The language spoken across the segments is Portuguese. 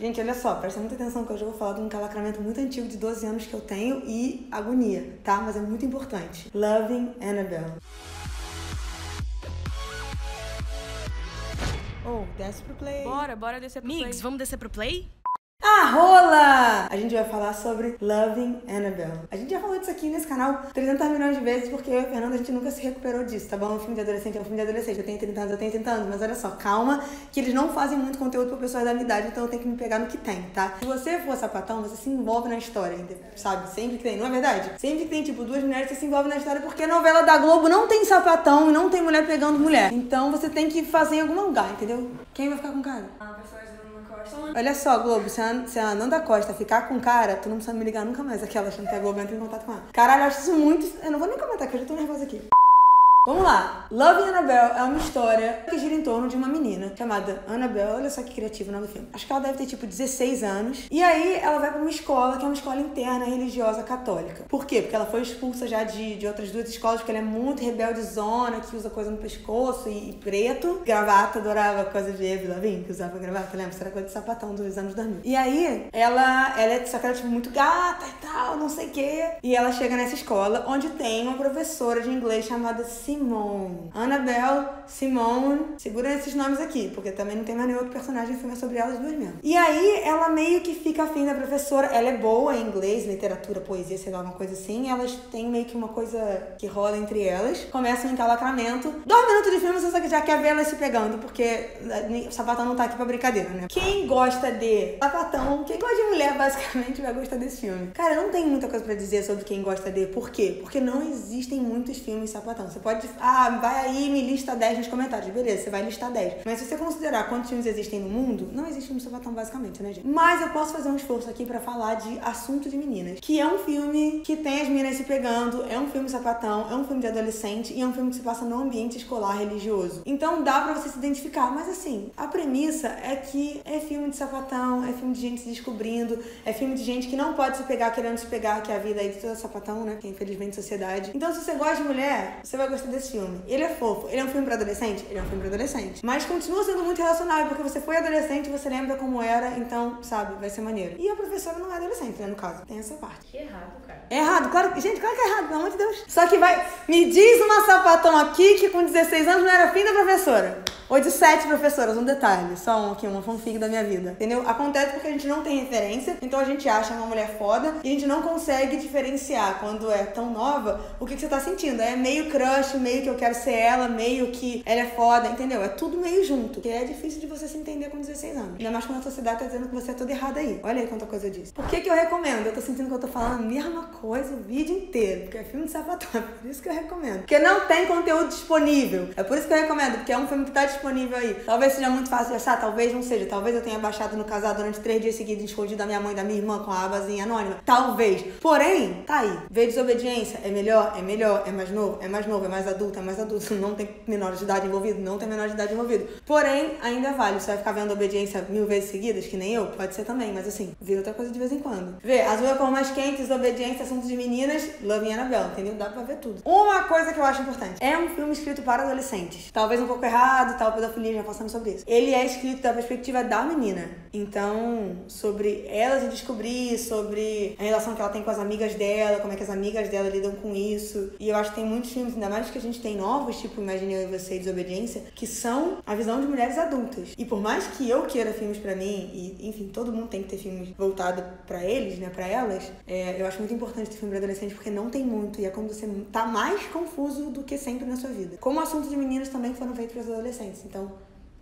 Gente, olha só, presta muita atenção que hoje eu vou falar de um encalacramento muito antigo de 12 anos que eu tenho e agonia, tá? Mas é muito importante. Loving Annabelle. Oh, desce pro play. Bora descer pro play. Migs, vamos descer pro play? Ah, rola! A gente vai falar sobre Loving Annabelle. A gente já falou disso aqui nesse canal 300 milhões de vezes, porque eu e a Fernanda, a gente nunca se recuperou disso, tá bom? É um filme de adolescente, é um filme de adolescente. Eu tenho 30 anos, mas olha só, calma, que eles não fazem muito conteúdo pra pessoas da minha idade, então eu tenho que me pegar no que tem, tá? Se você for sapatão, você se envolve na história, sabe? Sempre que tem, não é verdade? Sempre que tem, tipo, duas mulheres, você se envolve na história, porque a novela da Globo não tem sapatão e não tem mulher pegando mulher. Então você tem que fazer em algum lugar, entendeu? Quem vai ficar com o cara? Ah, pessoas do... Olha só, Globo, se a Nanda Costa ficar com o cara, tu não precisa me ligar nunca mais. Aquela achando que a Globo entra em contato com ela. Caralho, eu acho isso muito... Eu não vou nem comentar, que eu já tô nervosa aqui. Vamos lá. Loving Annabelle é uma história que gira em torno de uma menina chamada Annabelle. Olha só que criativo o nome do filme. Acho que ela deve ter tipo 16 anos. E aí ela vai pra uma escola que é uma escola interna religiosa católica. Por quê? Porque ela foi expulsa já de outras duas escolas, porque ela é muito rebeldezona, que usa coisa no pescoço e preto. Gravata, adorava coisa de Avril Lavigne, que usava gravata, lembra? Era coisa de sapatão dos anos 2000. E aí ela é, só que ela é tipo muito gata e tal, não sei o quê. E ela chega nessa escola onde tem uma professora de inglês chamada Simone. Annabelle, Simone, segura esses nomes aqui, porque também não tem mais nenhum outro personagem filme sobre elas duas mesmo. E aí, ela meio que fica afim da professora, ela é boa em inglês, literatura, poesia, sei lá, uma coisa assim, elas têm meio que uma coisa que rola entre elas, começa um encalacramento, 2 minutos de filme, você já quer ver elas se pegando, porque o sapatão não tá aqui pra brincadeira, né? Quem gosta de sapatão, quem gosta de mulher, basicamente, vai gostar desse filme. Cara, eu não tenho muita coisa pra dizer sobre quem gosta de, por quê? Porque não existem muitos filmes sapatão, você pode... Ah, vai aí e me lista 10 nos comentários. Beleza, você vai listar 10. Mas se você considerar quantos filmes existem no mundo, não existe filme sapatão basicamente, né, gente? Mas eu posso fazer um esforço aqui pra falar de Assunto de Meninas, que é um filme que tem as meninas se pegando, é um filme sapatão, é um filme de adolescente e é um filme que se passa no ambiente escolar religioso. Então dá pra você se identificar, mas assim, a premissa é que é filme de sapatão, é filme de gente se descobrindo, é filme de gente que não pode se pegar querendo se pegar, que é a vida aí de toda sapatão, né, que é infelizmente sociedade. Então se você gosta de mulher, você vai gostar desse filme. Ele é fofo. Ele é um filme pra adolescente? Ele é um filme pra adolescente. Mas continua sendo muito relacionável, porque você foi adolescente, você lembra como era, então, sabe, vai ser maneiro. E a professora não é adolescente, né, no caso. Tem essa parte. Que errado, cara. É errado. Claro, gente, claro que é errado, pelo amor de Deus. Só que vai... Me diz uma sapatão aqui que com 16 anos não era fim da professora. Ou de 7 professoras, um detalhe. Só aqui, uma fanfic da minha vida. Entendeu? Acontece porque a gente não tem referência, então a gente acha uma mulher foda e a gente não consegue diferenciar quando é tão nova o que você tá sentindo. É meio crush, meio que eu quero ser ela, meio que ela é foda, entendeu? É tudo meio junto. Que é difícil de você se entender com 16 anos. Ainda mais quando a sociedade tá dizendo que você é toda errada aí. Olha aí quanta coisa eu disse. Por que que eu recomendo? Eu tô sentindo que eu tô falando a mesma coisa o vídeo inteiro. Porque é filme de sapatão. Por isso que eu recomendo. Porque não tem conteúdo disponível. É por isso que eu recomendo. Porque é um filme que tá disponível aí. Talvez seja muito fácil de achar, talvez não seja. Talvez eu tenha baixado no casal durante 3 dias seguidos, escondido da minha mãe e da minha irmã com a abazinha anônima. Talvez. Porém, tá aí. Ver Desobediência é melhor? É melhor. É mais novo? É mais novo. É mais adulto? É mais adulto. Não tem menor de idade envolvido? Não tem menor de idade envolvido. Porém, ainda vale. Você vai ficar vendo Obediência 1000 vezes seguidas, que nem eu? Pode ser também, mas assim, vira outra coisa de vez em quando. Ver Azul é Cor Mais Quente, Desobediência, Assunto de Meninas, Loving Annabelle, entendeu? Dá pra ver tudo. Uma coisa que eu acho importante. É um filme escrito para adolescentes. Talvez um pouco errado, tal, pedofilia, já passamos sobre isso. Ele é escrito da perspectiva da menina. Então, sobre ela se descobrir, sobre a relação que ela tem com as amigas dela, como é que as amigas dela lidam com isso. E eu acho que tem muitos filmes, ainda mais que a gente tem novos, tipo Imagine Eu e Você e Desobediência, que são a visão de mulheres adultas. E por mais que eu queira filmes pra mim, e enfim, todo mundo tem que ter filmes voltados pra eles, né, pra elas, eu acho muito importante ter filme pra adolescente, porque não tem muito, e é quando você tá mais confuso do que sempre na sua vida. Como Assunto de Meninas também foram feitos para os adolescentes, então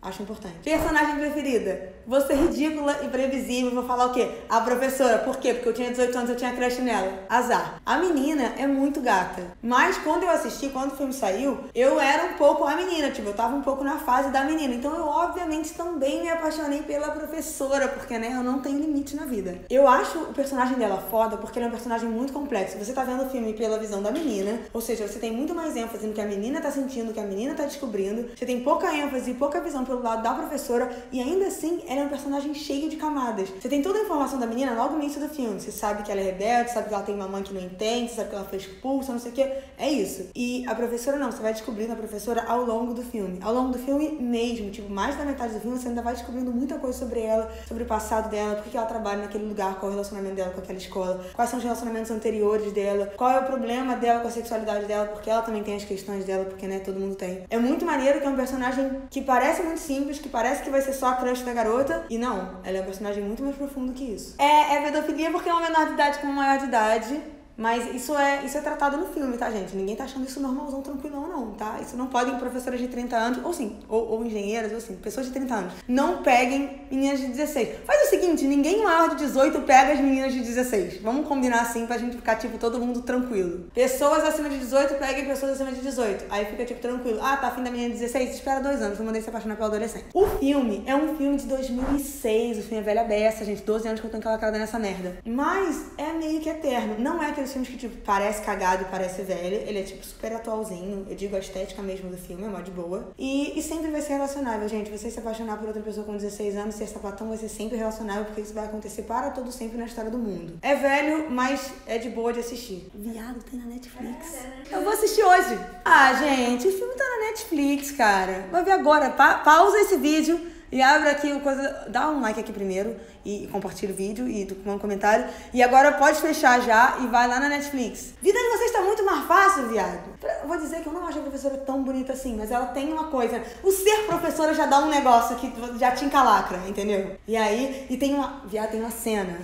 acho importante. Personagem preferida. Vou ser ridícula e previsível, vou falar o quê? A professora. Por quê? Porque eu tinha 18 anos, eu tinha crush nela. Azar. A menina é muito gata. Mas quando eu assisti, quando o filme saiu, eu era um pouco a menina, tipo, eu tava um pouco na fase da menina. Então eu, obviamente, também me apaixonei pela professora, porque, né, eu não tenho limite na vida. Eu acho o personagem dela foda, porque ele é um personagem muito complexo. Você tá vendo o filme pela visão da menina, ou seja, você tem muito mais ênfase no que a menina tá sentindo, no que a menina tá descobrindo. Você tem pouca ênfase e pouca visão pelo pelo lado da professora, e ainda assim ela é um personagem cheio de camadas. Você tem toda a informação da menina logo no início do filme. Você sabe que ela é rebelde, sabe que ela tem uma mãe que não entende, sabe que ela foi expulsa, não sei o que. É isso. E a professora não, você vai descobrindo a professora ao longo do filme. Ao longo do filme mesmo, tipo, mais da metade do filme, você ainda vai descobrindo muita coisa sobre ela, sobre o passado dela, por que ela trabalha naquele lugar, qual é o relacionamento dela com aquela escola, quais são os relacionamentos anteriores dela, qual é o problema dela com a sexualidade dela, porque ela também tem as questões dela, porque, né, todo mundo tem. É muito maneiro que é um personagem que parece muito simples, que parece que vai ser só a crush da garota, e não, ela é um personagem muito mais profundo que isso. É pedofilia porque é uma menor de idade com uma maior de idade. Mas isso é tratado no filme, tá, gente? Ninguém tá achando isso normalzão, tranquilão, não, tá? Isso não podem professoras de 30 anos, ou sim, ou engenheiras, ou sim, pessoas de 30 anos. Não peguem meninas de 16. Faz o seguinte, ninguém maior de 18 pega as meninas de 16. Vamos combinar assim pra gente ficar, tipo, todo mundo tranquilo. Pessoas acima de 18 peguem pessoas acima de 18. Aí fica, tipo, tranquilo. Ah, tá afim da menina de 16? Espera 2 anos, não mandei se apaixonar pela adolescente. O filme é um filme de 2006, o filme é velha beça, gente. 12 anos que eu tô encalacrada nessa merda. Mas é meio que eterno. Não é aquele filmes que, tipo, parece cagado e parece velho. Ele é, tipo, super atualzinho. Eu digo a estética mesmo do filme, é mó de boa. E sempre vai ser relacionável, gente. Você se apaixonar por outra pessoa com 16 anos, ser sapatão, vai ser sempre relacionável, porque isso vai acontecer para todo sempre na história do mundo. É velho, mas é de boa de assistir. Viado, tem na Netflix. Eu vou assistir hoje. Ah, gente, o filme tá na Netflix, cara. Vai ver agora. Pausa esse vídeo e abre aqui o coisa... Dá um like aqui primeiro. E compartilha o vídeo e manda um comentário. E agora pode fechar já e vai lá na Netflix. Vida de vocês tá muito mais fácil, viado. Eu vou dizer que eu não acho a professora tão bonita assim, mas ela tem uma coisa. O ser professora já dá um negócio que já te encalacra, entendeu? E aí, e tem uma... Viado, tem uma cena.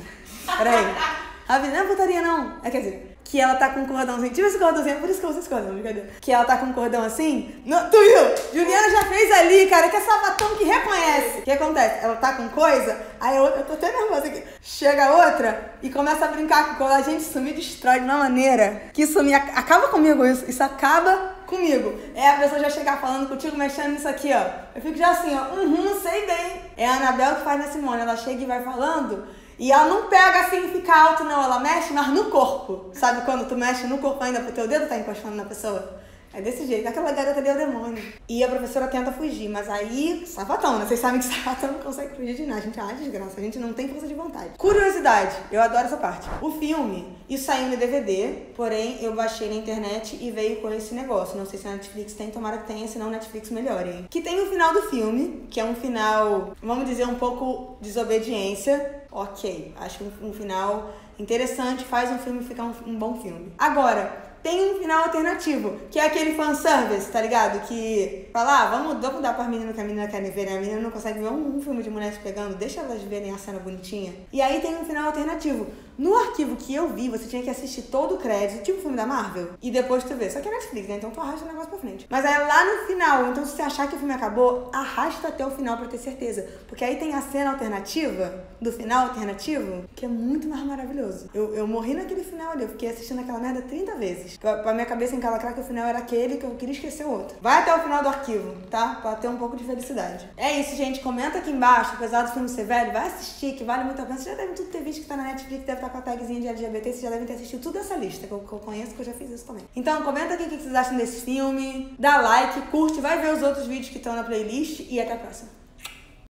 Peraí. A vida não é putaria, não. É, quer dizer, que ela tá com um cordãozinho. Tive esse cordãozinho, por isso que eu uso esse cordão, brincadeira. Que ela tá com um cordão assim. Não, tu viu? Juliana já fez ali, cara, que é sapatão que reconhece. O que acontece? Ela tá com coisa, aí eu tô até nervosa aqui. Chega outra e começa a brincar com cola. A gente, isso me destrói de uma maneira que isso me... Acaba comigo isso. Isso acaba comigo. É a pessoa já chegar falando contigo, mexendo nisso aqui, ó. Eu fico já assim, ó. Uhum, sei bem. É a Annabelle que faz na Simone. Ela chega e vai falando... E ela não pega assim e fica alto, não. Ela mexe, mas no corpo. Sabe quando tu mexe no corpo ainda pro teu dedo tá encostando na pessoa? É desse jeito. Aquela garota deu demônio. E a professora tenta fugir, mas aí... Sapatão, né? Vocês sabem que sapatão não consegue fugir de nada. A gente é desgraça. A gente não tem força de vontade. Curiosidade. Eu adoro essa parte. O filme, isso saiu no DVD, porém eu baixei na internet e veio com esse negócio. Não sei se a Netflix tem, tomara que tenha, senão a Netflix melhore, hein? Que tem o final do filme, que é um final, vamos dizer, um pouco desobediência. Ok, acho um final interessante, faz um filme ficar um bom filme. Agora, tem um final alternativo, que é aquele fanservice, tá ligado? Que fala, ah, vamos dar pra menina que a menina quer ver, né? A menina não consegue ver um filme de mulheres pegando, deixa elas verem a cena bonitinha. E aí tem um final alternativo. No arquivo que eu vi, você tinha que assistir todo o crédito, tipo o filme da Marvel, e depois tu vê. Só que é Netflix, né? Então tu arrasta o negócio pra frente. Mas aí lá no final, então se você achar que o filme acabou, arrasta até o final pra ter certeza. Porque aí tem a cena alternativa, do final alternativo, que é muito mais maravilhoso. Eu morri naquele final ali, eu fiquei assistindo aquela merda 30 vezes. Pra minha cabeça encalacrar que o final era aquele que eu queria esquecer o outro. Vai até o final do arquivo, tá? Pra ter um pouco de felicidade. É isso, gente. Comenta aqui embaixo, apesar do filme ser velho, vai assistir, que vale muito a pena. Você já deve tudo ter visto que tá na Netflix, deve com a tagzinha de LGBT, vocês já devem ter assistido tudo essa lista, que eu conheço, que eu já fiz isso também. Então, comenta aqui o que vocês acham desse filme, dá like, curte, vai ver os outros vídeos que estão na playlist e até a próxima.